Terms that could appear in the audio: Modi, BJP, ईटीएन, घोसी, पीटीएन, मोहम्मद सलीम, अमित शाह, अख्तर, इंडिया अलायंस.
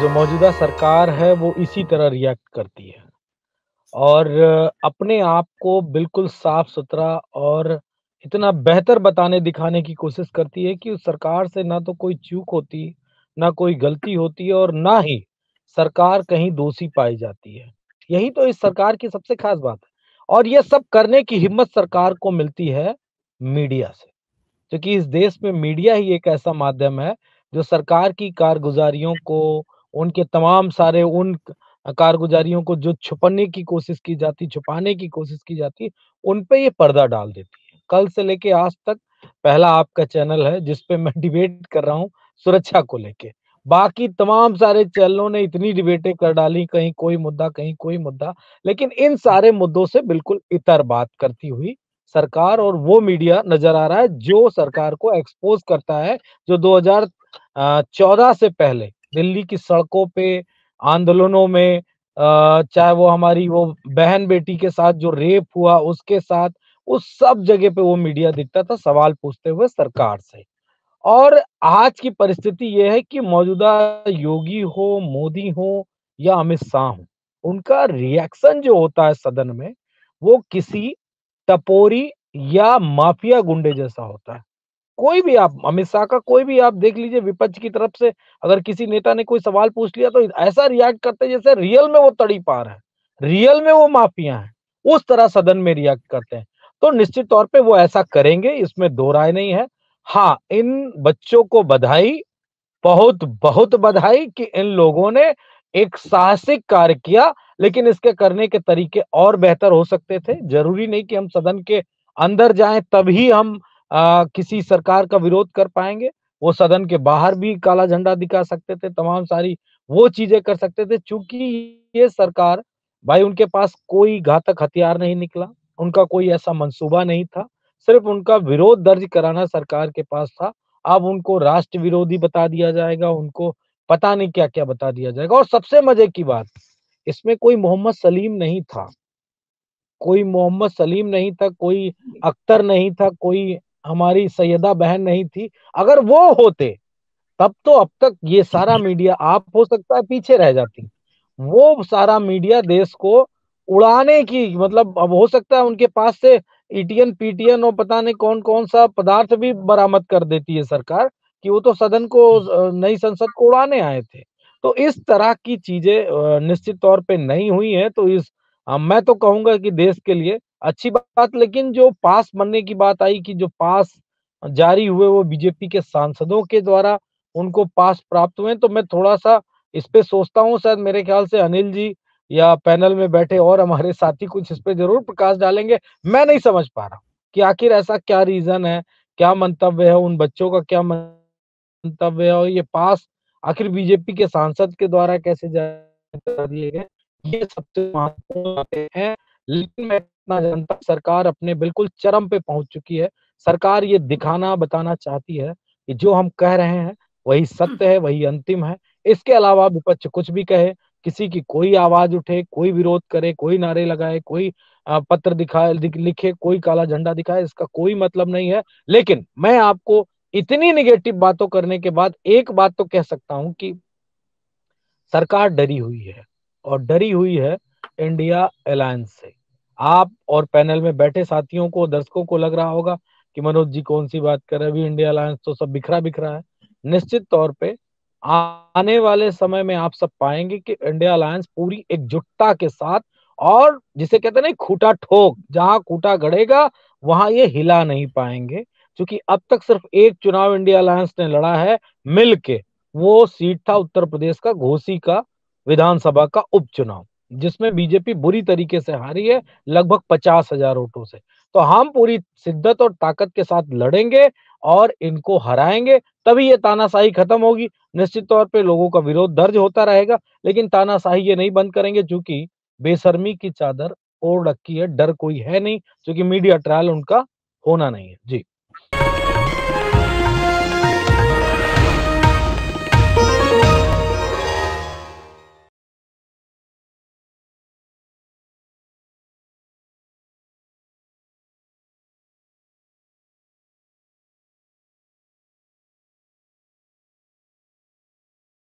जो मौजूदा सरकार है वो इसी तरह रिएक्ट करती है और अपने आप को बिल्कुल साफ सुथरा और इतना बेहतर बताने दिखाने की कोशिश करती है कि उस सरकार से ना तो कोई चूक होती, ना कोई गलती होती है और ना ही सरकार कहीं दोषी पाई जाती है। यही तो इस सरकार की सबसे खास बात है और यह सब करने की हिम्मत सरकार को मिलती है मीडिया से, क्योंकि इस देश में मीडिया ही एक ऐसा माध्यम है जो सरकार की कारगुजारियों को, उनके तमाम सारे उन कारगुजारियों को जो छुपाने की कोशिश की जाती, उन पे ये पर्दा डाल देती है। कल से लेके आज तक पहला आपका चैनल है जिसपे मैं डिबेट कर रहा हूँ सुरक्षा को लेके, बाकी तमाम सारे चैनलों ने इतनी डिबेटें कर डाली, कहीं कोई मुद्दा कहीं कोई मुद्दा, लेकिन इन सारे मुद्दों से बिल्कुल इतर बात करती हुई सरकार और वो मीडिया नजर आ रहा है जो सरकार को एक्सपोज करता है, जो 2014 से पहले दिल्ली की सड़कों पे आंदोलनों में, चाहे वो हमारी वो बहन बेटी के साथ जो रेप हुआ उसके साथ, उस सब जगह पे वो मीडिया दिखता था सवाल पूछते हुए सरकार से। और आज की परिस्थिति ये है कि मौजूदा योगी हो, मोदी हो या अमित शाह हो, उनका रिएक्शन जो होता है सदन में वो किसी टपोरी या माफिया गुंडे जैसा होता है। कोई भी आप, अमित शाह का कोई भी आप देख लीजिए, विपक्ष की तरफ से अगर किसी नेता ने कोई सवाल पूछ लिया तो ऐसा रिएक्ट करते जैसे रियल में वो तड़ीपार है, रियल में वो माफिया है, उस तरह सदन में रिएक्ट करते हैं। तो निश्चित तौर पे वो ऐसा करेंगे, इसमें दो राय नहीं है। हाँ, इन बच्चों को बधाई, बहुत बहुत बधाई कि इन लोगों ने एक साहसिक कार्य किया, लेकिन इसके करने के तरीके और बेहतर हो सकते थे। जरूरी नहीं कि हम सदन के अंदर जाएं तभी हम किसी सरकार का विरोध कर पाएंगे, वो सदन के बाहर भी काला झंडा दिखा सकते थे, तमाम सारी वो चीजें कर सकते थे। चूंकि ये सरकार भाई, उनके पास कोई घातक हथियार नहीं निकला, उनका कोई ऐसा मंसूबा नहीं था, सिर्फ उनका विरोध दर्ज कराना सरकार के पास था। अब उनको राष्ट्र विरोधी बता दिया जाएगा, उनको पता नहीं क्या क्या बता दिया जाएगा। और सबसे मजे की बात, इसमें कोई मोहम्मद सलीम नहीं था, कोई मोहम्मद सलीम नहीं था, कोई अख्तर नहीं था, कोई हमारी सैयदा बहन नहीं थी। अगर वो होते तब तो अब तक ये सारा मीडिया, आप हो सकता है पीछे रह जाती, वो सारा मीडिया देश को उड़ाने की, मतलब अब हो सकता है उनके पास से ईटीएन पीटीएन और पता नहीं कौन कौन सा पदार्थ भी बरामद कर देती है सरकार, कि वो तो सदन को, नई संसद को उड़ाने आए थे। तो इस तरह की चीजें निश्चित तौर पे नहीं हुई है। तो इस, मैं तो कहूंगा कि देश के लिए अच्छी बात। लेकिन जो पास बनने की बात आई कि जो पास जारी हुए वो बीजेपी के सांसदों के द्वारा उनको पास प्राप्त हुए, तो मैं थोड़ा सा इस पे सोचता हूँ, शायद मेरे ख्याल से अनिल जी या पैनल में बैठे और हमारे साथी कुछ इस पे जरूर प्रकाश डालेंगे। मैं नहीं समझ पा रहा हूँ कि आखिर ऐसा क्या रीजन है, क्या मंतव्य है, उन बच्चों का क्या मंतव्य है और ये पास आखिर बीजेपी के सांसद के द्वारा कैसे दिए गए। ये सबसे महत्वपूर्ण बातें हैं। लेकिन मैं इतना जानता हूं, सरकार अपने बिल्कुल चरम पे पहुंच चुकी है। सरकार ये दिखाना बताना चाहती है कि जो हम कह रहे हैं वही सत्य है, वही अंतिम है। इसके अलावा विपक्ष कुछ भी कहे, किसी की कोई आवाज उठे, कोई विरोध करे, कोई नारे लगाए, कोई पत्र दिखाए लिखे, कोई काला झंडा दिखाए, इसका कोई मतलब नहीं है। लेकिन मैं आपको इतनी निगेटिव बातों करने के बाद एक बात तो कह सकता हूं कि सरकार डरी हुई है, और डरी हुई है इंडिया अलायंस से। आप और पैनल में बैठे साथियों को, दर्शकों को लग रहा होगा कि मनोज जी कौन सी बात कर रहे हैं, अभी इंडिया अलायंस तो सब बिखरा बिखरा है। निश्चित तौर पे आने वाले समय में आप सब पाएंगे कि इंडिया अलायंस पूरी एकजुटता के साथ, और जिसे कहते हैं खूटा ठोक, जहां खूटा गड़ेगा वहां ये हिला नहीं पाएंगे। क्योंकि अब तक सिर्फ एक चुनाव इंडिया अलायंस ने लड़ा है मिलके, वो सीट था उत्तर प्रदेश का घोसी का विधानसभा का उपचुनाव, जिसमें बीजेपी बुरी तरीके से हारी है लगभग 50,000 वोटों से। तो हम पूरी शिद्दत और ताकत के साथ लड़ेंगे और इनको हराएंगे, तभी ये तानाशाही खत्म होगी। निश्चित तौर पे लोगों का विरोध दर्ज होता रहेगा, लेकिन तानाशाही ये नहीं बंद करेंगे, चूंकि बेशर्मी की चादर ओढ़ रखी है, डर कोई है नहीं, क्योंकि मीडिया ट्रायल उनका होना नहीं है। जी।